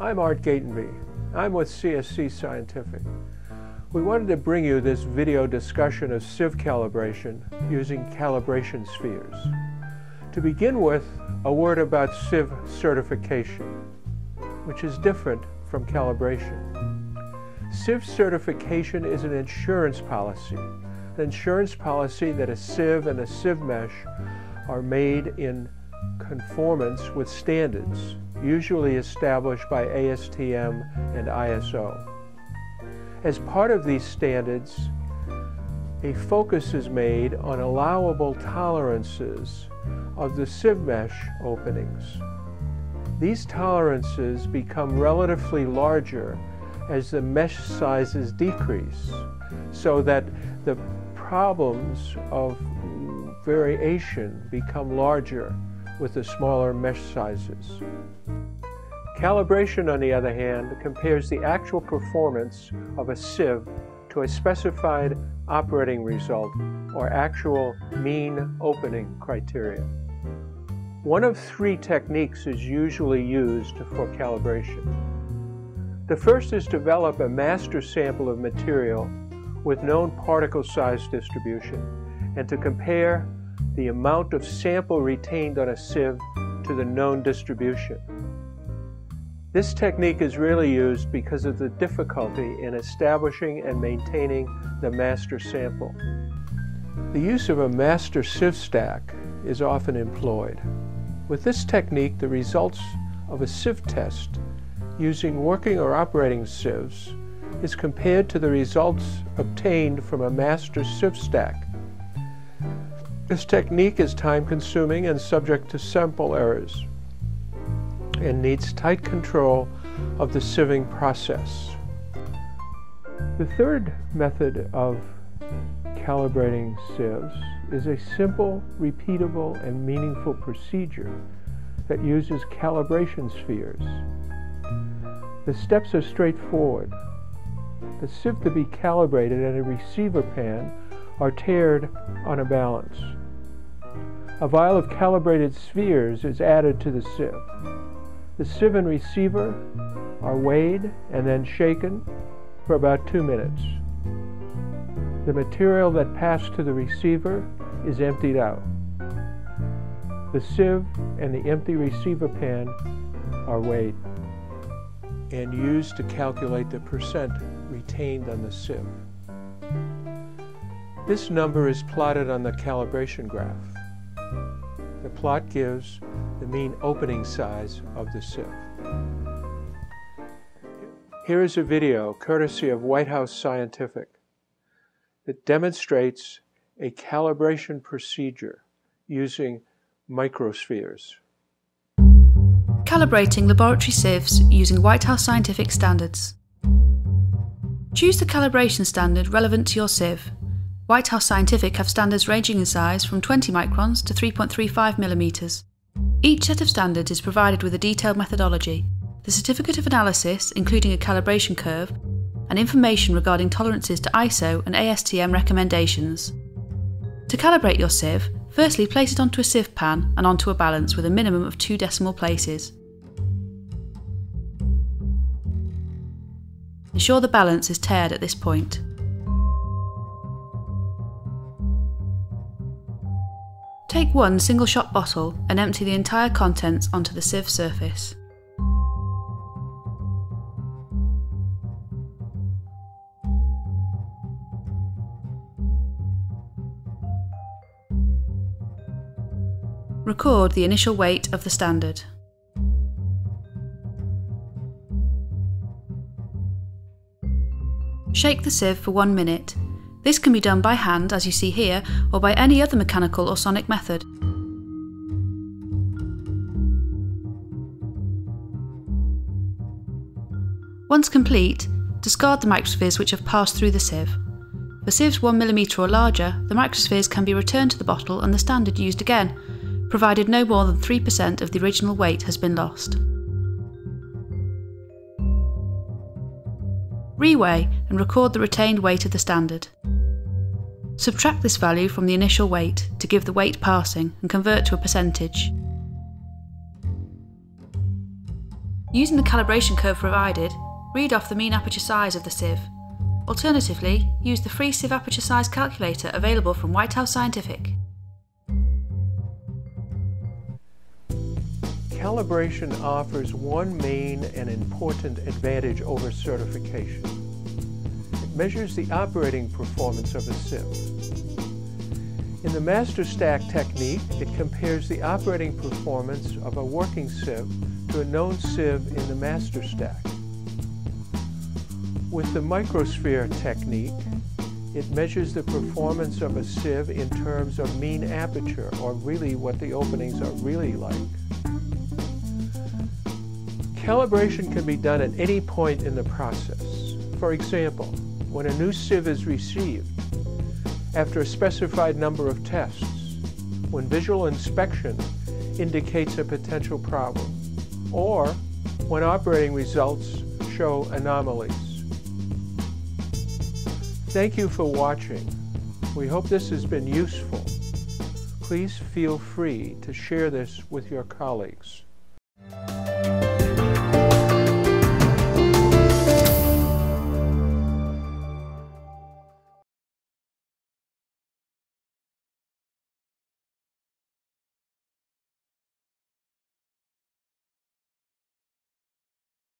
I'm Art Gatenby. I'm with CSC Scientific. We wanted to bring you this video discussion of sieve calibration using calibration spheres. To begin with, a word about sieve certification, which is different from calibration. Sieve certification is an insurance policy. An insurance policy that a sieve and a sieve mesh are made in conformance with standards, usually established by ASTM and ISO. As part of these standards, a focus is made on allowable tolerances of the sieve mesh openings. These tolerances become relatively larger as the mesh sizes decrease, so that the problems of variation become larger with the smaller mesh sizes. Calibration, on the other hand, compares the actual performance of a sieve to a specified operating result or actual mean opening criteria. One of three techniques is usually used for calibration. The first is to develop a master sample of material with known particle size distribution and to compare the amount of sample retained on a sieve to the known distribution. This technique is really used because of the difficulty in establishing and maintaining the master sample. The use of a master sieve stack is often employed. With this technique, the results of a sieve test using working or operating sieves is compared to the results obtained from a master sieve stack. This technique is time-consuming and subject to sample errors and needs tight control of the sieving process. The third method of calibrating sieves is a simple, repeatable, and meaningful procedure that uses calibration spheres. The steps are straightforward. The sieve to be calibrated and a receiver pan are tiered on a balance. A vial of calibrated spheres is added to the sieve. The sieve and receiver are weighed and then shaken for about 2 minutes. The material that passed to the receiver is emptied out. The sieve and the empty receiver pan are weighed and used to calculate the percent retained on the sieve. This number is plotted on the calibration graph. The plot gives the mean opening size of the sieve. Here is a video courtesy of Whitehouse Scientific that demonstrates a calibration procedure using microspheres. Calibrating laboratory sieves using Whitehouse Scientific standards. Choose the calibration standard relevant to your sieve. Whitehouse Scientific have standards ranging in size from 20 microns to 3.35 millimeters. Each set of standards is provided with a detailed methodology, the certificate of analysis, including a calibration curve, and information regarding tolerances to ISO and ASTM recommendations. To calibrate your sieve, firstly place it onto a sieve pan and onto a balance with a minimum of 2 decimal places. Ensure the balance is tiered at this point. Take one single-shot bottle and empty the entire contents onto the sieve surface. Record the initial weight of the standard. Shake the sieve for 1 minute. This can be done by hand, as you see here, or by any other mechanical or sonic method. Once complete, discard the microspheres which have passed through the sieve. For sieves 1 mm or larger, the microspheres can be returned to the bottle and the standard used again, provided no more than 3% of the original weight has been lost. Reweigh and record the retained weight of the standard. Subtract this value from the initial weight to give the weight passing and convert to a percentage. Using the calibration curve provided, read off the mean aperture size of the sieve. Alternatively, use the free sieve aperture size calculator available from Whitehouse Scientific. Calibration offers one main and important advantage over certification. It measures the operating performance of a sieve. In the master stack technique, it compares the operating performance of a working sieve to a known sieve in the master stack. With the microsphere technique, it measures the performance of a sieve in terms of mean aperture, or really what the openings are really like. Calibration can be done at any point in the process. For example, when a new sieve is received, after a specified number of tests, when visual inspection indicates a potential problem, or when operating results show anomalies. Thank you for watching. We hope this has been useful. Please feel free to share this with your colleagues.